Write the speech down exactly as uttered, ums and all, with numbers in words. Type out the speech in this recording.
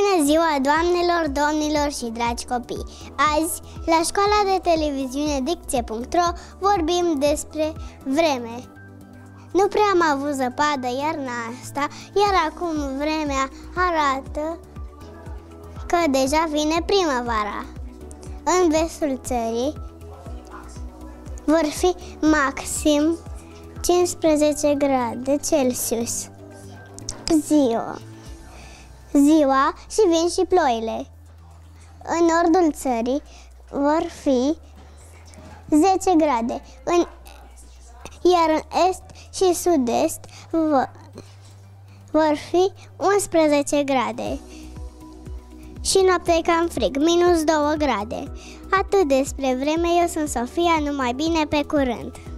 Bună ziua, doamnelor, domnilor și dragi copii! Azi, la școala de televiziune dicție punct ro, vorbim despre vreme. Nu prea am avut zăpadă iarna asta, iar acum vremea arată că deja vine primăvara. În vestul țării vor fi maxim cincisprezece grade Celsius. Ziua. Ziua și vin și ploile. În nordul țării vor fi zece grade, în, iar în est și sud-est vor fi unsprezece grade. Și noaptea e cam frig, minus două grade. Atât despre vreme, eu sunt Sofia, numai bine, pe curând!